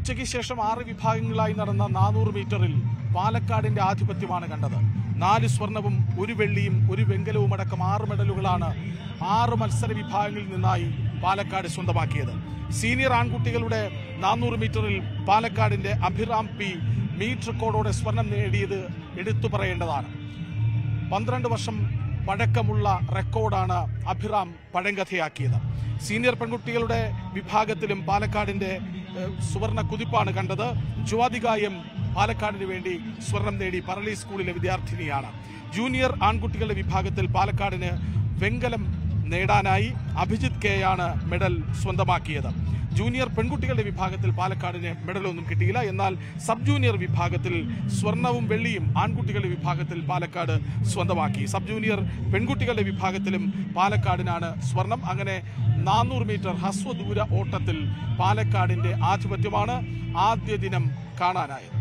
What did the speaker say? ഉച്ചയ്ക്ക് ശേഷം 6 വിഭാഗങ്ങളായി നടന്ന 400 മീറ്ററിൽ പാലക്കാടിന്റെ ആധിപത്യമാണ് കണ്ടത്. 4 സ്വർണവും 1 വെള്ളിയും 1 വെങ്കലവും അടക്കം 6 മെഡലുകളാണ് 6 മത്സര വിഭാഗങ്ങളിൽ നിന്നായി പാലക്കാട് സ്വന്തമാക്കിയത്. സീനിയർ ആൺകുട്ടികളുടെ 400 മീറ്ററിൽ പാലക്കാടിന്റെ അഭിറാം പി മീറ്റർ കോഡോടെ സ്വർണം നേടിയത് എടുത്തു പറയേണ്ടതാണ്. 12 വർഷം പഴക്കമുള്ള റെക്കോർഡാണ് അഭിറാം പഴങ്കഥയാക്കിയത്. സീനിയർ പെൺകുട്ടികളുടെ വിഭാഗത്തിലും പാലക്കാടിന്റെ സുവർണ കുതിപ്പാണ് കണ്ടത്. ജ്വാതികായം പാലക്കാടിന് വേണ്ടി സ്വർണം നേടി, പറളി സ്കൂളിലെ വിദ്യാർത്ഥിനിയാണ്. ജൂനിയർ ആൺകുട്ടികളുടെ വിഭാഗത്തിൽ പാലക്കാടിന് വെങ്കലം നേടാനായി അഭിജിത്ത് കെയാണ് മെഡൽ സ്വന്തമാക്കിയത്. ജൂനിയർ പെൺകുട്ടികളുടെ വിഭാഗത്തിൽ പാലക്കാടിന് മെഡലൊന്നും കിട്ടിയില്ല. എന്നാൽ സബ് ജൂനിയർ വിഭാഗത്തിൽ സ്വർണവും വെള്ളിയും ആൺകുട്ടികളുടെ വിഭാഗത്തിൽ പാലക്കാട് സ്വന്തമാക്കി. സബ് ജൂനിയർ പെൺകുട്ടികളുടെ വിഭാഗത്തിലും പാലക്കാടിനാണ് സ്വർണം. അങ്ങനെ 400 മീറ്റർ ഹ്രസ്വദൂര ഓട്ടത്തിൽ പാലക്കാടിന്റെ ആധിപത്യമാണ് ആദ്യ ദിനം കാണാനായത്.